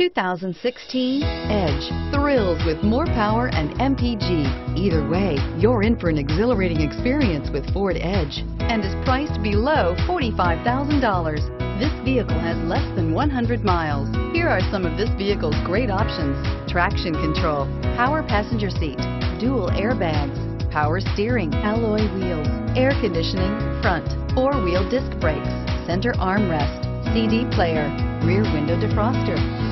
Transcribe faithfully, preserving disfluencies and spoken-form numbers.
two thousand sixteen Edge thrills with more power and M P G. Either way, you're in for an exhilarating experience with Ford Edge and is priced below forty-five thousand dollars. This vehicle has less than one hundred miles. Here are some of this vehicle's great options: traction control, power passenger seat, dual airbags, power steering, alloy wheels, air conditioning, front, four-wheel disc brakes, center armrest, C D player, rear window defroster.